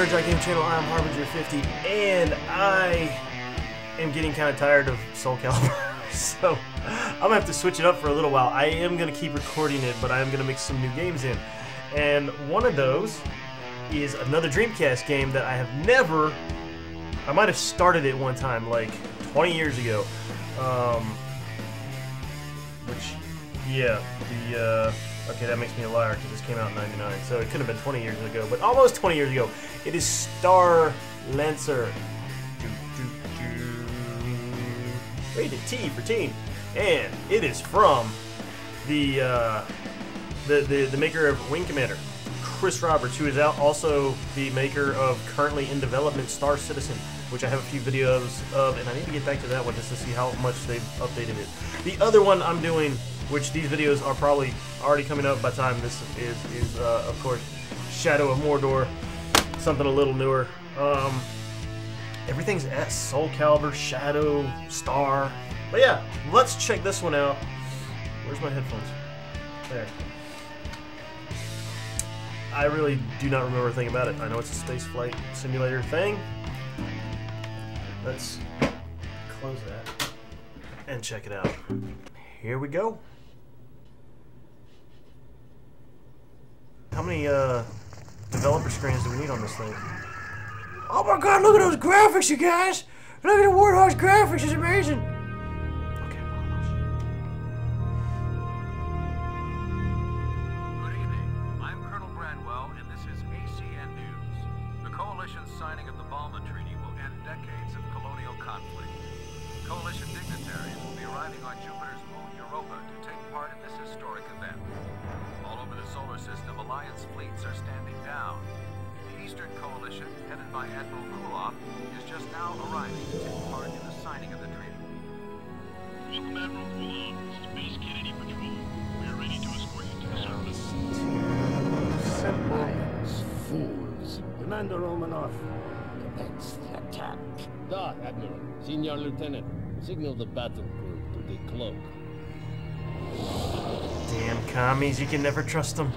the NerdJock Gamer channel. I'm Harbinger50, and I am getting kind of tired of Soul Calibur, so I'm going to have to switch it up for a little while. I am going to keep recording it, but I am going to mix some new games in, and one of those is another Dreamcast game that I have never... I might have started it one time, like 20 years ago, which, yeah, the... Okay, that makes me a liar because this came out in 99, so it could have been 20 years ago, but almost 20 years ago. It is Star Lancer. Rated T for teen. And it is from the maker of Wing Commander, Chris Roberts, who is also the maker of currently in development Star Citizen, which I have a few videos of, and I need to get back to that one just to see how much they've updated it. The other one I'm doing, which these videos are probably already coming up by the time this is of course, Shadow of Mordor, something a little newer. Everything's S, Soul Calibur, Shadow, Star. But yeah, let's check this one out. Where's my headphones? There. I really do not remember a thing about it. I know it's a space flight simulator thing. Let's close that and check it out. Here we go. How many developer screens do we need on this thing? Oh my god, look at those graphics, you guys! Look at the Warhorse graphics, it's amazing! Okay, good evening, I'm Colonel Bradwell, and this is ACN News. The Coalition's signing of the Balma Treaty will end decades of colonial conflict. Coalition dignitaries will be arriving on Jupiter's moon Europa to take part in this historic event. All over the solar system, Alliance fleets are standing down. The Eastern Coalition, headed by Admiral Kulov, is just now arriving to take part in the signing of the treaty. Welcome, Admiral Kulov. This is Base Kennedy Patrol. We are ready to escort you to the surface. Alliance fools. Commander Romanov, commence the attack. Da, Admiral. Senior Lieutenant, signal the battle crew to decloak. Damn commies, you can never trust them.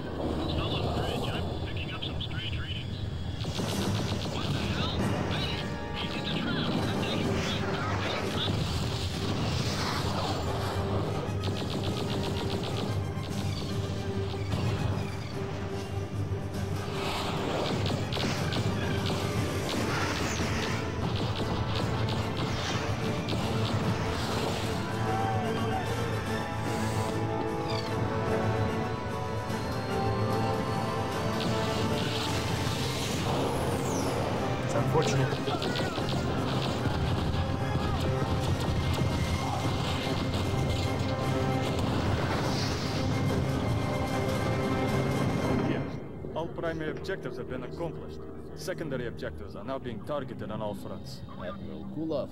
All primary objectives have been accomplished. Secondary objectives are now being targeted on all fronts. Admiral Kulov,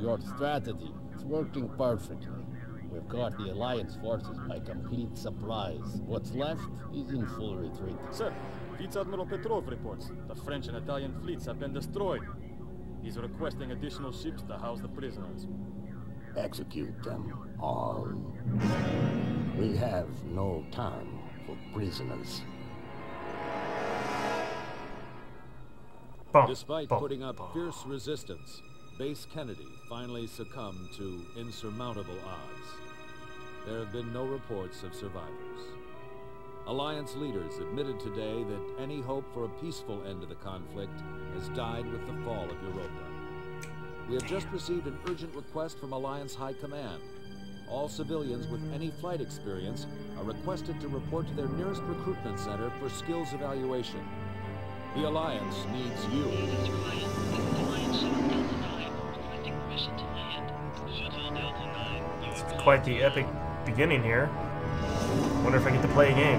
your strategy is working perfectly. We've caught the Alliance forces by complete surprise. What's left is in full retreat. Sir, Vice Admiral Petrov reports the French and Italian fleets have been destroyed. He's requesting additional ships to house the prisoners. Execute them all. We have no time for prisoners. Despite putting up fierce resistance, Base Kennedy finally succumbed to insurmountable odds. There have been no reports of survivors. Alliance leaders admitted today that any hope for a peaceful end to the conflict has died with the fall of Europa. We have just received an urgent request from Alliance High Command. All civilians with any flight experience are requested to report to their nearest recruitment center for skills evaluation. The Alliance needs you. This is Reliance. Alliance Center Delta 9, requesting permission to land. Shuttle Delta 9. It's quite the epic beginning here. Wonder if I get to play a game.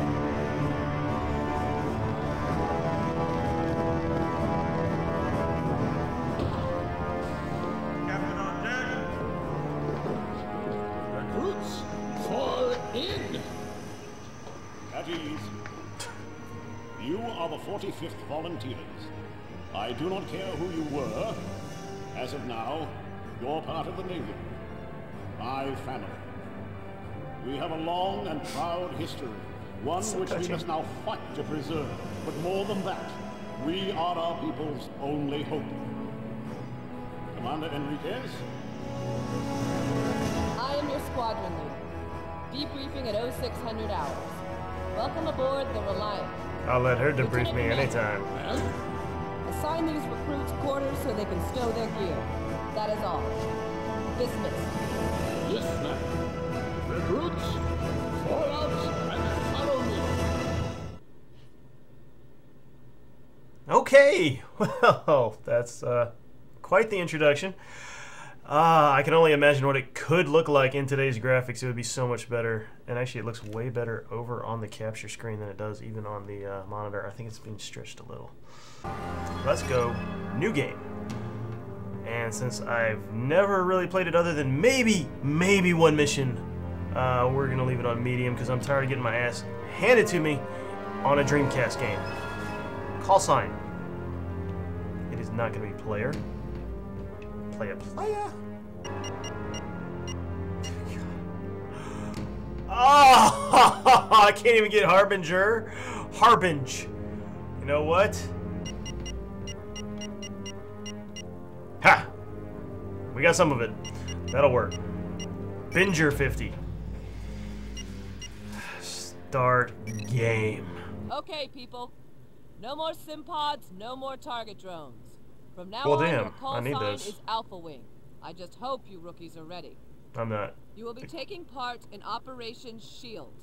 Captain on deck. Recruits, fall in. At ease. You are the 45th Volunteers. I do not care who you were. As of now, you're part of the Navy. My family. We have a long and proud history. One which we must now fight to preserve. But more than that, We are our people's only hope. Commander Enriquez? I am your squadron leader. Debriefing at 0600 hours. Welcome aboard the Reliance. I'll let her debrief me anytime. Assign these recruits quarters so they can stow their gear. That is all. Dismissed. Yes, ma'am. Recruits, fall out and follow me. Okay. Well, that's quite the introduction. I can only imagine what it could look like in today's graphics. It would be so much better. And actually, it looks way better over on the capture screen than it does even on the monitor. I think it's been stretched a little. Let's go. New game. And since I've never really played it other than maybe one mission, we're going to leave it on medium because I'm tired of getting my ass handed to me on a Dreamcast game. Call sign. It is not going to be player. Player. Oh, I can't even get Harbinger. Harbinge. You know what? Ha! We got some of it. That'll work. Binger 50. Start game. Okay, people. No more SimPods, no more target drones. From now on, your call sign is Alpha Wing. I just hope you rookies are ready. I'm not. You will be taking part in Operation Shield.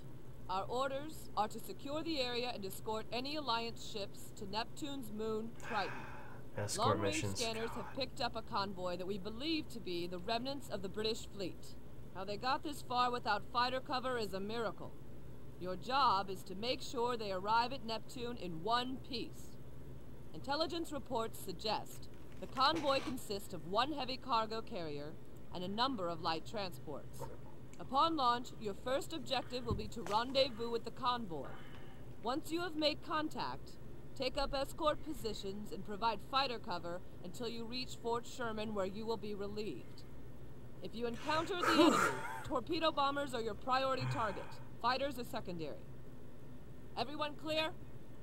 Our orders are to secure the area and escort any Alliance ships to Neptune's moon, Triton. Escort missions. Long-range scanners have picked up a convoy that we believe to be the remnants of the British fleet. How they got this far without fighter cover is a miracle. Your job is to make sure they arrive at Neptune in one piece. Intelligence reports suggest the convoy consists of one heavy cargo carrier and a number of light transports. Upon launch, your first objective will be to rendezvous with the convoy. Once you have made contact, take up escort positions and provide fighter cover until you reach Fort Sherman, where you will be relieved. If you encounter the enemy, torpedo bombers are your priority target. Fighters are secondary. Everyone clear?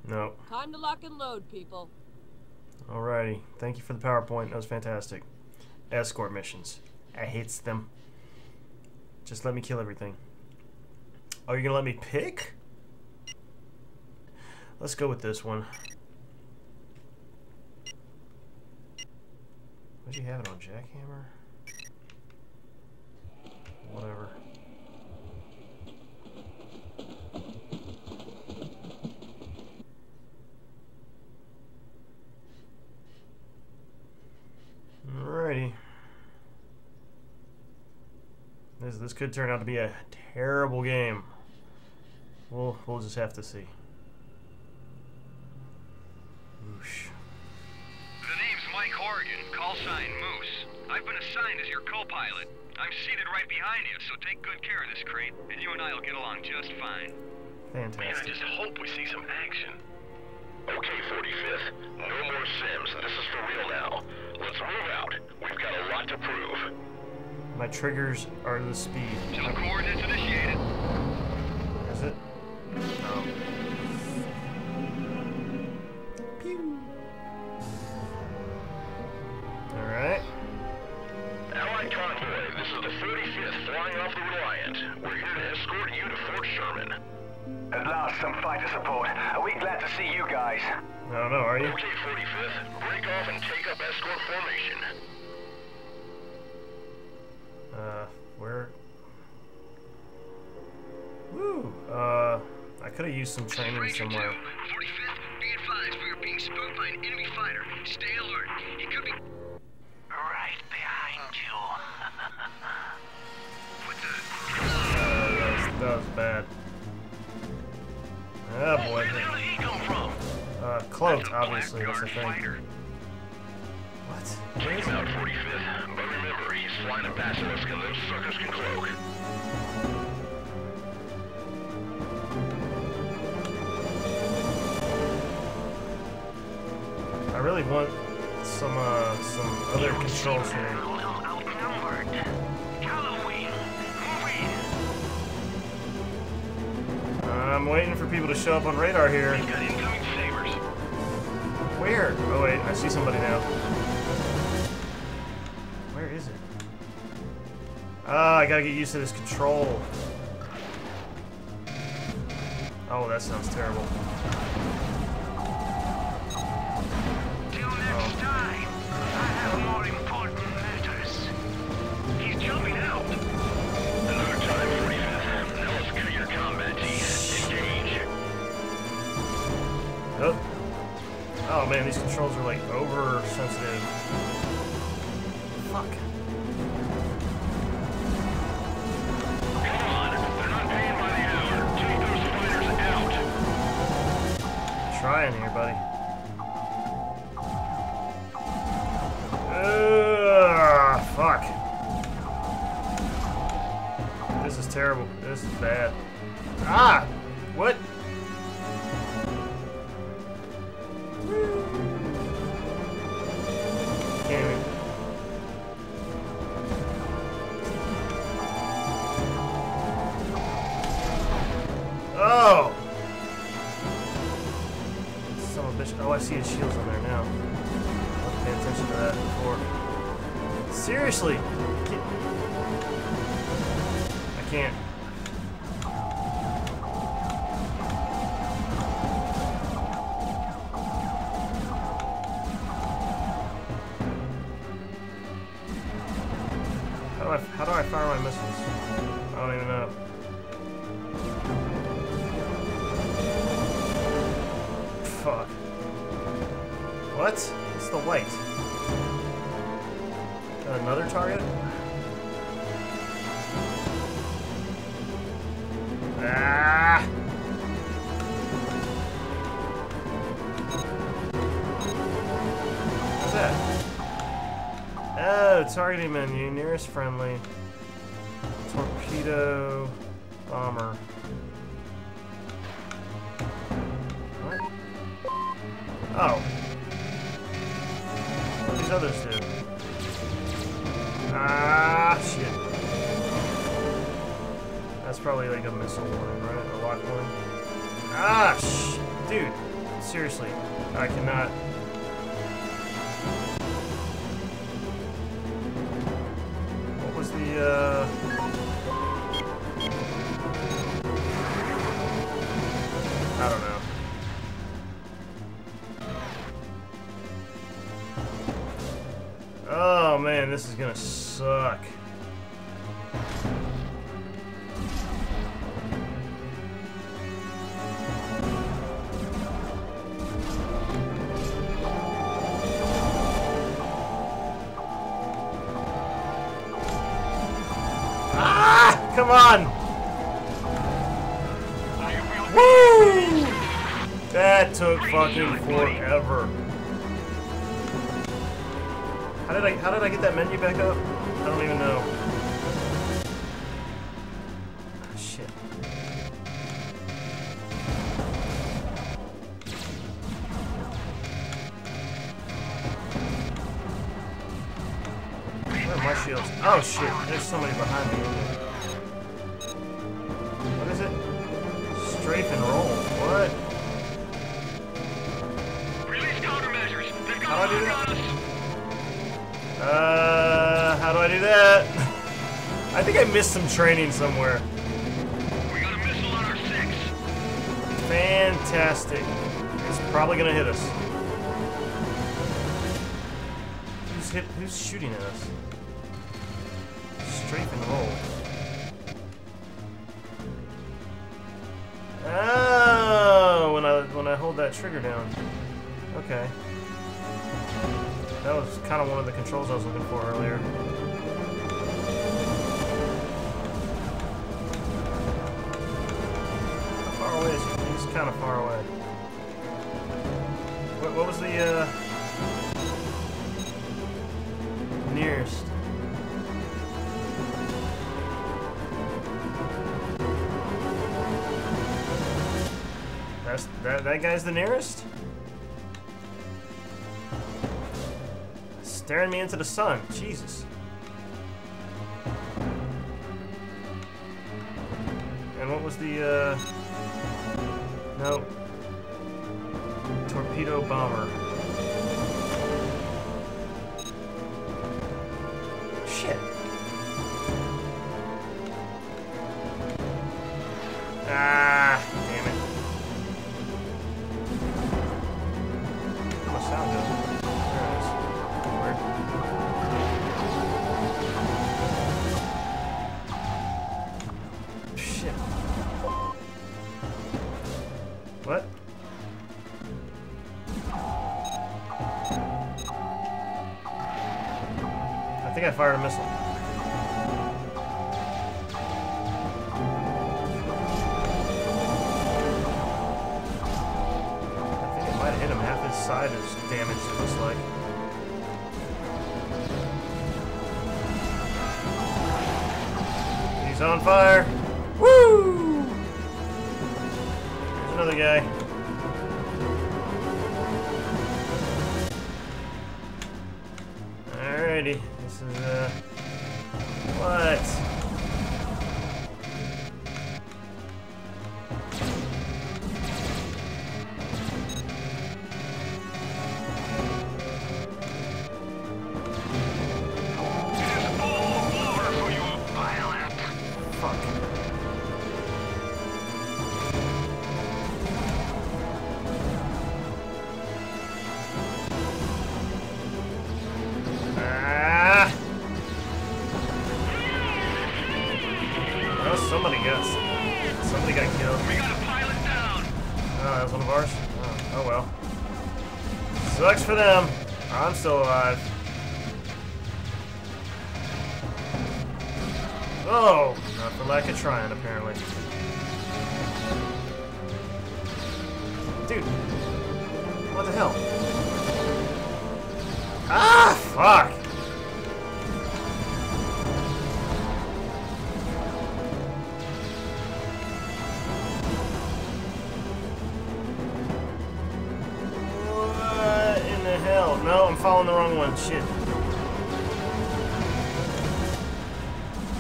No. Time to lock and load, people. Alrighty. Thank you for the PowerPoint. That was fantastic. Escort missions. I hates them. Just let me kill everything. Oh, you're gonna let me pick? Let's go with this one. What'd you have it on, Jackhammer? Whatever. Alrighty. This could turn out to be a terrible game. We'll just have to see. Oosh. The name's Mike Horgan, call sign Moose. I've been assigned as your co-pilot. I'm seated right behind you, so take good care of this crate, and you and I'll get along just fine. Fantastic. Man, I just hope we see some action. Okay, 45th. No more Sims. This is for real now. Let's move out. We've got a lot to prove. My triggers are the speed. Shuttle coordinates initiated. Is it? No. Pew. All right. Allied convoy. This is the 35th flying off the Reliant. We're here to escort you to Fort Sherman. At last, some fighter support. Are we glad to see you guys? I don't know, are you? Okay, 45th. Break off and take up escort formation. Where? Woo! I could have used some training somewhere. 45th, be advised we are being spooked by an enemy fighter. Stay alert. It could be right behind you. What the? That was bad. Oh boy. Where the hell did he come from? Cloaked, obviously, that's the thing. What? Take him out, 45th, but remember, he's flying a basilisk and those suckers can cloak. I really want some other controls here. A little outnumbered. I'm waiting for people to show up on radar here. We got incoming sabers. Where? Oh wait, I see somebody now. Where is it? Ah, I gotta get used to this control. Oh, that sounds terrible. Till next time, I have more important matters. He's jumping out. Alert time for EFM. Now secure your combat team. Engage. Oh. Oh man, these controls are like over sensitive. Fuck. Trying here, buddy. Fuck. This is terrible. This is bad. Ah! What? Can't even. Oh, I see his shields on there now. I wasn't paying attention to that before. Seriously! I can't. How do I fire my missiles? I don't even know. Fuck. What? It's the light. Got another target? Ah! What's that? Oh, targeting menu. Nearest friendly. Torpedo. Bomber. What? Oh. Other shit. Ah, shit. That's probably like a missile one, right? A lock one. Ah, shit. Dude, seriously. I cannot. What was the, I don't know. Man, this is gonna suck. Ah! Come on! Woo! That took fucking forever. How did I get that menu back up? I don't even know. Oh, shit. Where are my shields? Oh shit, there's somebody behind me. What is it? Strafe and roll. What? Release countermeasures. They've got a lock on us. How do I do that? I think I missed some training somewhere. We got a missile on our 6. Fantastic. It's probably gonna hit us. Who's shooting at us? Strafe and roll. Oh, when I hold that trigger down. Okay. That was kind of one of the controls I was looking for earlier. How far away is he? He's kind of far away. What was the nearest? That guy's the nearest? Staring me into the sun. Jesus. And what was the, no. Torpedo bomber. shit. Ah, damn it. Oh, the sound doesn't. There it is. Weird. Shit. What? I think I fired a missile. Side is damaged, it looks like. He's on fire. Woo! There's another guy. Alrighty. This is, what? For them. I'm still alive. Oh, not for lack of trying, apparently. Dude, what the hell? Ah, fuck! Following the wrong one, shit.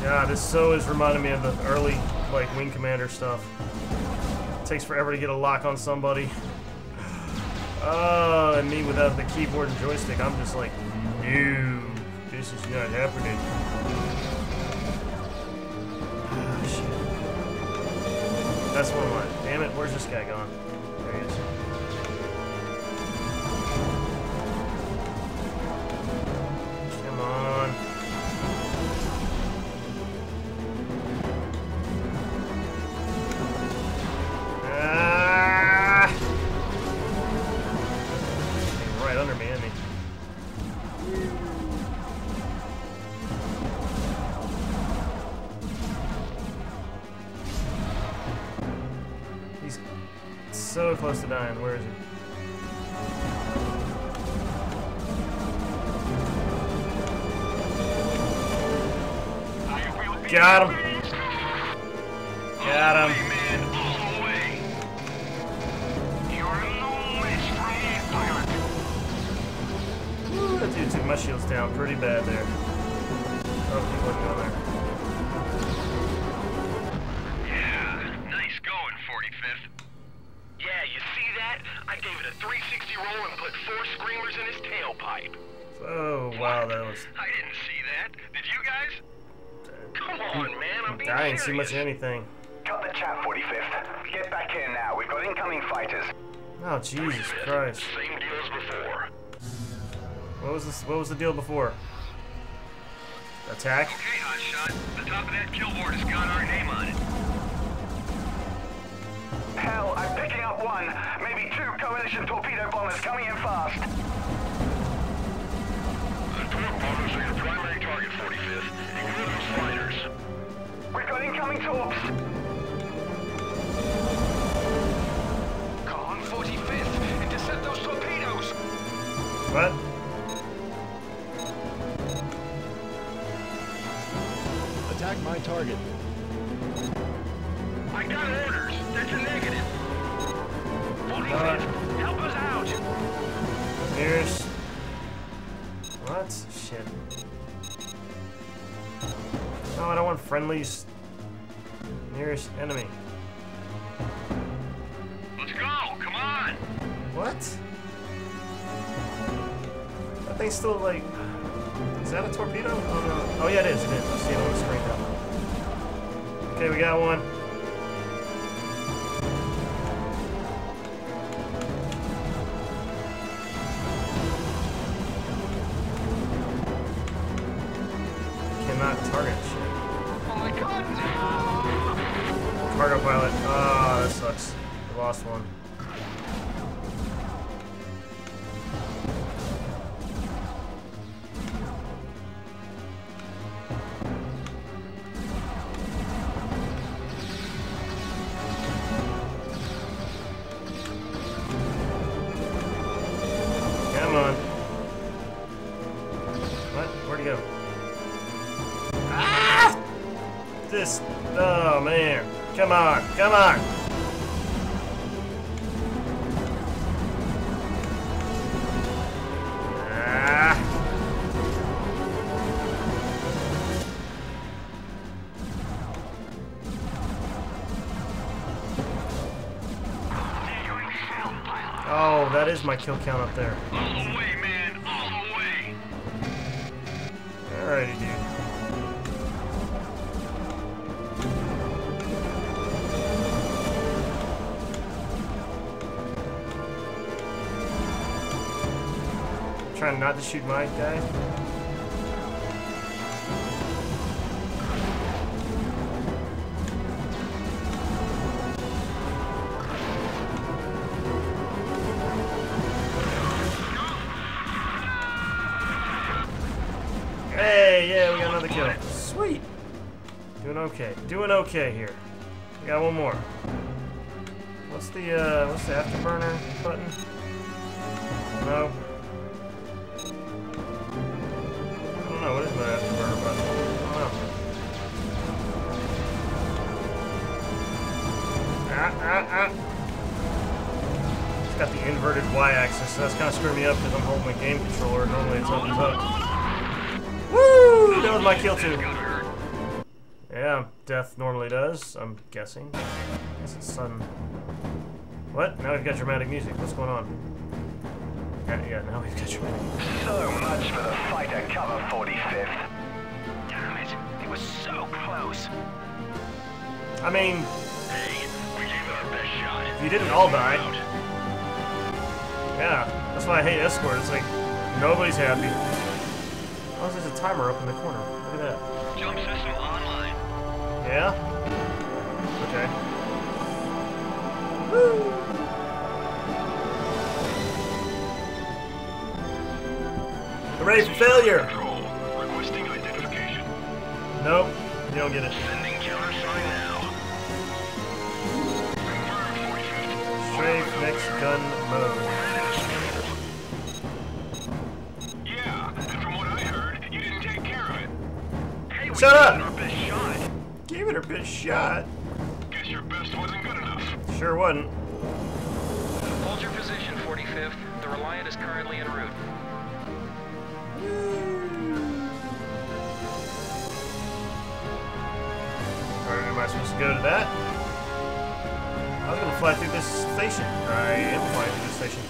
Yeah, this so is reminding me of the early, like, Wing Commander stuff. It takes forever to get a lock on somebody. Oh, and me without the keyboard and joystick, I'm just like, no, this is not happening. Oh, shit. That's one line. Damn it, where's this guy gone? There he is. So close to dying. Where is he? Got him. Got him. Ooh, that dude took my shields down pretty bad there. Oh, he wasn't going there. Oh, wow, that was... I didn't see that. Did you guys? Come on, man, I'm being serious. I didn't see much of anything. Cut the chat, 45th. Get back here now. We've got incoming fighters. Oh, Jesus Christ. Same deal as before. What was this? What was the deal before? Attack? Okay, Hotshot. The top of that kill board has got our name on it. Hell, I'm picking up one. Maybe two coalition torpedo bombers coming in fast. Bombers are your primary target, 45th. Ignore those fighters. We've got incoming torps. Come on, 45th. Intercept those torpedoes. What? Attack my target. I got orders. That's a negative. 45th, help us out. Here's... What? Shit. No, I don't want friendlies. Nearest enemy. Let's go! Come on! What? That thing's still like... Is that a torpedo? Oh no. Oh yeah, it is. It is. I see it on the screen now. Okay, we got one. Cannot target shit. Oh my god! Cargo pilot. Ah, that sucks. We lost one. Come on, come on! Ah. Oh, that is my kill count up there. All the way, man, all the way! Alrighty, dude. Trying not to shoot my guy. Hey, yeah, we got another kill. Sweet. Doing okay here. We got one more. What's the afterburner button? No. What is my afterburner button? Oh. It's got the inverted y-axis, so that's kind of screwing me up because I'm holding my game controller. Normally it's up. Woo! That was my kill too. Yeah, death normally does, I'm guessing. I guess it's sudden. What? Now we've got dramatic music. What's going on? Yeah, now we've got you. So much for the fighter cover, 45th. Damn it, was so close. I mean, hey, we gave it our best shot. You didn't all die. Yeah, that's why I hate escort. It's like nobody's happy. Oh, there's a timer up in the corner. Look at that. Jump system online. Yeah. Okay. Woo. Ready for failure! Control. Requesting identification. Nope, you don't get it. Sending countersign now. Strafe next gun mode. Yeah, and from what I heard, you didn't take care of it. Hey, we shut up! Gave it our best shot. Gave it our best shot. Guess your best wasn't good enough. Sure wasn't. Hold your position, 45th. The Reliant is currently en route. Alright, am I supposed to go to that? I was gonna fly through this station. I am flying through this station.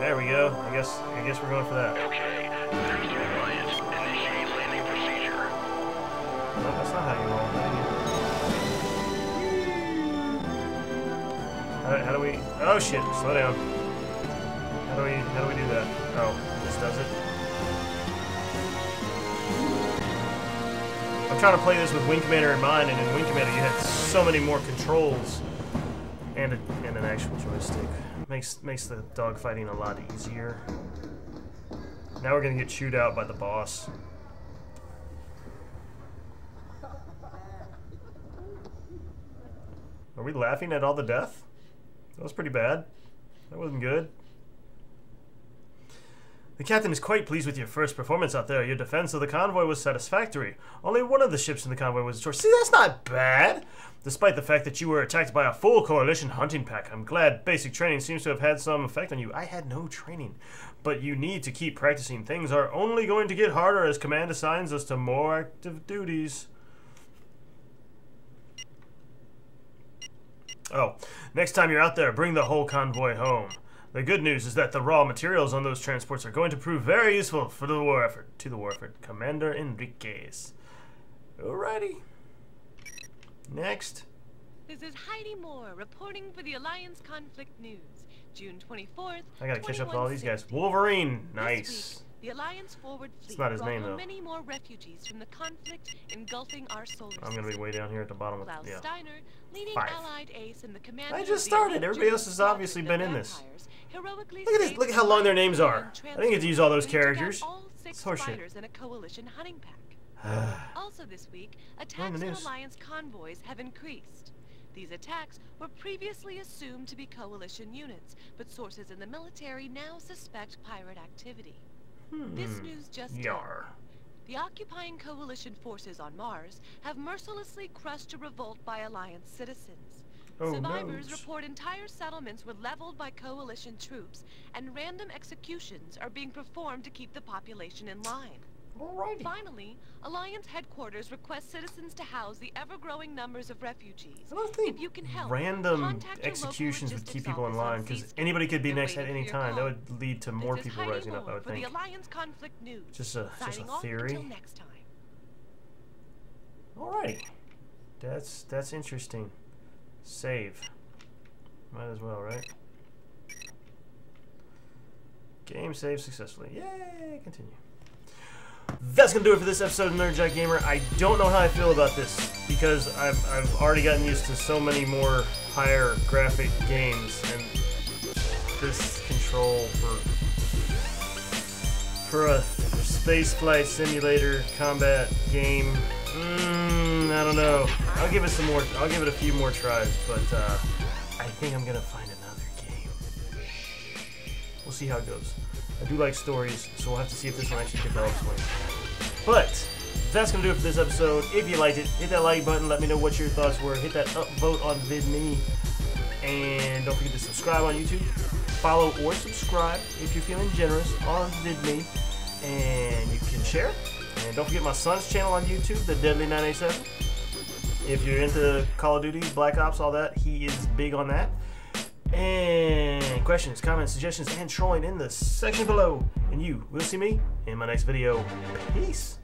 There we go. I guess we're going for that. Okay, there's the Reliant. Initiate landing procedure. No, that's not how you roll. How do we? Oh shit! Slow down. How do we do that? Oh, this does it. I'm trying to play this with Wing Commander in mind, and in Wing Commander you had so many more controls and an actual joystick. Makes the dogfighting a lot easier. Now we're gonna get chewed out by the boss. Are we laughing at all the death? That was pretty bad. That wasn't good. The captain is quite pleased with your first performance out there. Your defense of the convoy was satisfactory. Only one of the ships in the convoy was destroyed. See, that's not bad! Despite the fact that you were attacked by a full coalition hunting pack, I'm glad basic training seems to have had some effect on you. I had no training. But you need to keep practicing. Things are only going to get harder as command assigns us to more active duties. Oh, next time you're out there, bring the whole convoy home. The good news is that the raw materials on those transports are going to prove very useful for the war effort. Commander Enriquez. Alrighty. Next. This is Heidi Moore reporting for the Alliance Conflict News, June 24th. I gotta catch up with all these guys. Wolverine, nice. The Alliance forward fleet brought many more refugees from the conflict engulfing our solar system. I'm gonna be way down here at the bottom of the Steiner, leading Allied ace and the commander. I just started. Everybody else has obviously been in this. Look at this. Look at how long their names are. I didn't get to use all those characters. It's horseshit. In a coalition hunting pack. Also this week, attacks on Alliance convoys have increased. These attacks were previously assumed to be coalition units, but sources in the military now suspect pirate activity. This news just Yar. The occupying coalition forces on Mars have mercilessly crushed a revolt by Alliance citizens. Survivors report entire settlements were leveled by coalition troops, and random executions are being performed to keep the population in line. Alrighty. Finally, Alliance headquarters requests citizens to house the ever-growing numbers of refugees. I don't think if you can help, random executions would keep people in line, because anybody could be next at any time. That would lead to more people rising up, I would think. Just a theory. Alright. That's interesting. Save. Might as well, right? Game saved successfully. Yay! Continue. That's gonna do it for this episode of NerdJock Gamer. I don't know how I feel about this because I've already gotten used to so many more higher graphic games, and this control for a space flight simulator combat game. I don't know. I'll give it some more. I'll give it a few more tries, but I think I'm gonna find another game. We'll see how it goes. I do like stories, so we'll have to see if this one actually develops one. But that's going to do it for this episode. If you liked it, hit that like button. Let me know what your thoughts were. Hit that upvote on VidMini. And don't forget to subscribe on YouTube. Follow or subscribe if you're feeling generous on VidMini. And you can share. And don't forget my son's channel on YouTube, the Deadly987. If you're into Call of Duty, Black Ops, all that, he is big on that. And questions, comments, suggestions, and trolling in the section below. And you will see me in my next video. Peace.